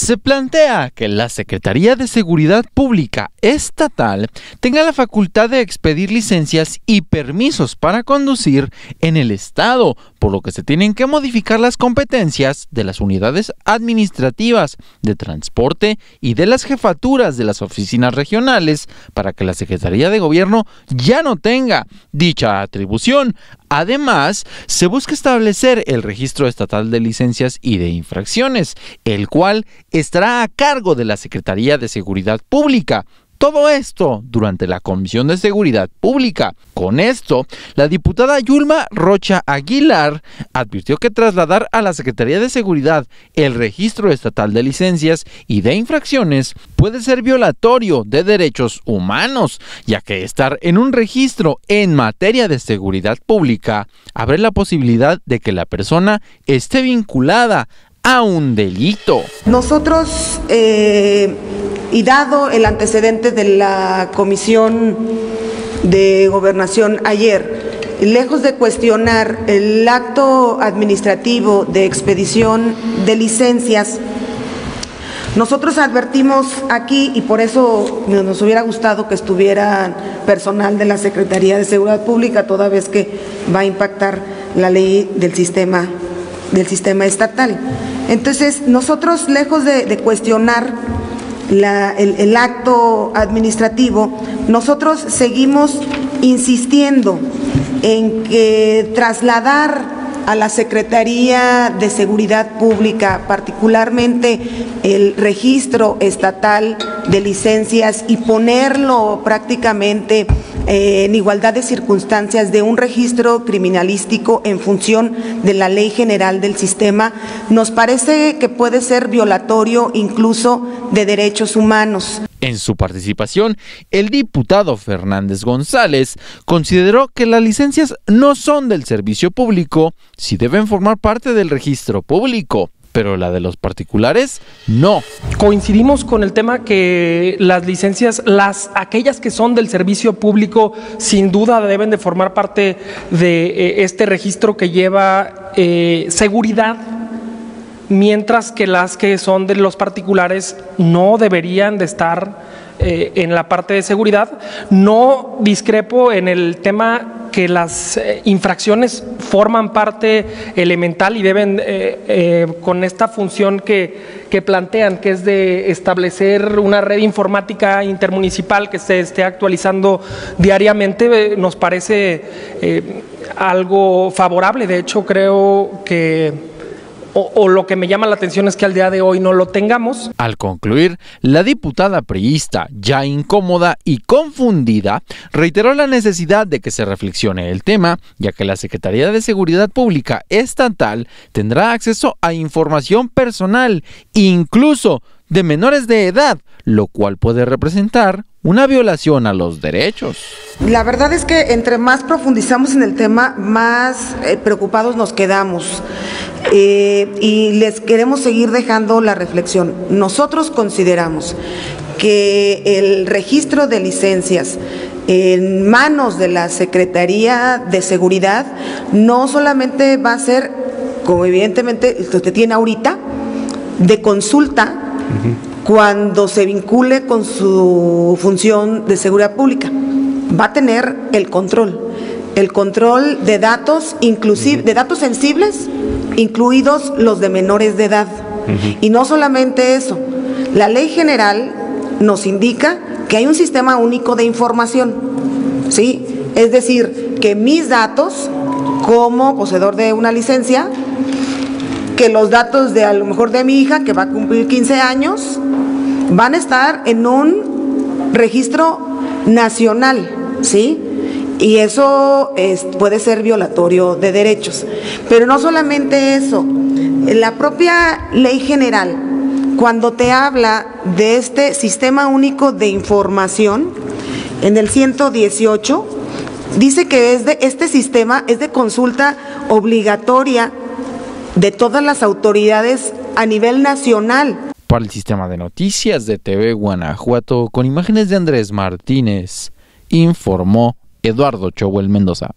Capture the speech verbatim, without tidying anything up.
Se plantea que la Secretaría de Seguridad Pública Estatal tenga la facultad de expedir licencias y permisos para conducir en el Estado, por lo que se tienen que modificar las competencias de las unidades administrativas de transporte y de las jefaturas de las oficinas regionales para que la Secretaría de Gobierno ya no tenga dicha atribución. Además, se busca establecer el registro estatal de licencias y de infracciones, el cual estará a cargo de la Secretaría de Seguridad Pública. Todo esto durante la Comisión de Seguridad Pública. Con esto, la diputada Yulma Rocha Aguilar advirtió que trasladar a la Secretaría de Seguridad el registro estatal de licencias y de infracciones puede ser violatorio de derechos humanos, ya que estar en un registro en materia de seguridad pública abre la posibilidad de que la persona esté vinculada a un delito. Nosotros... Eh... Y dado el antecedente de la Comisión de Gobernación ayer, lejos de cuestionar el acto administrativo de expedición de licencias, nosotros advertimos aquí, y por eso nos hubiera gustado que estuviera personal de la Secretaría de Seguridad Pública, toda vez que va a impactar la ley del sistema, del sistema estatal. Entonces, nosotros, lejos de, de cuestionar La, el, el acto administrativo, nosotros seguimos insistiendo en que trasladar a la Secretaría de Seguridad Pública, particularmente el registro estatal de licencias, y ponerlo prácticamente eh, en igualdad de circunstancias de un registro criminalístico en función de la Ley General del Sistema, nos parece que puede ser violatorio incluso de derechos humanos. En su participación, el diputado Fernández González consideró que las licencias no son del servicio público si deben formar parte del registro público, pero la de los particulares no. Coincidimos con el tema que las licencias, las aquellas que son del servicio público, sin duda deben de formar parte de eh, este registro que lleva eh, seguridad, mientras que las que son de los particulares no deberían de estar eh, en la parte de seguridad. No discrepo en el tema que las eh, infracciones forman parte elemental y deben, eh, eh, con esta función que, que plantean, que es de establecer una red informática intermunicipal que se esté actualizando diariamente, eh, nos parece eh, algo favorable. De hecho, creo que... O, o lo que me llama la atención es que al día de hoy no lo tengamos. Al concluir, la diputada priista, ya incómoda y confundida, reiteró la necesidad de que se reflexione el tema, ya que la Secretaría de Seguridad Pública Estatal tendrá acceso a información personal, incluso de menores de edad, lo cual puede representar una violación a los derechos. La verdad es que entre más profundizamos en el tema, más eh, preocupados nos quedamos. Eh, y les queremos seguir dejando la reflexión. Nosotros consideramos que el registro de licencias en manos de la Secretaría de Seguridad no solamente va a ser, como evidentemente usted tiene ahorita, de consulta uh-huh. cuando se vincule con su función de seguridad pública. Va a tener el control, el control de datos, inclusive, uh-huh. de datos sensibles, incluidos los de menores de edad. Uh-huh. Y no solamente eso, la Ley General nos indica que hay un sistema único de información, ¿sí? Es decir, que mis datos como poseedor de una licencia, que los datos de a lo mejor de mi hija que va a cumplir quince años, van a estar en un registro nacional, ¿sí? Y eso es, puede ser violatorio de derechos. Pero no solamente eso, la propia Ley General, cuando te habla de este Sistema Único de Información, en el ciento dieciocho, dice que es de, este sistema es de consulta obligatoria de todas las autoridades a nivel nacional. Para el Sistema de Noticias de T V Guanajuato, con imágenes de Andrés Martínez, informó Eduardo Chowell Mendoza.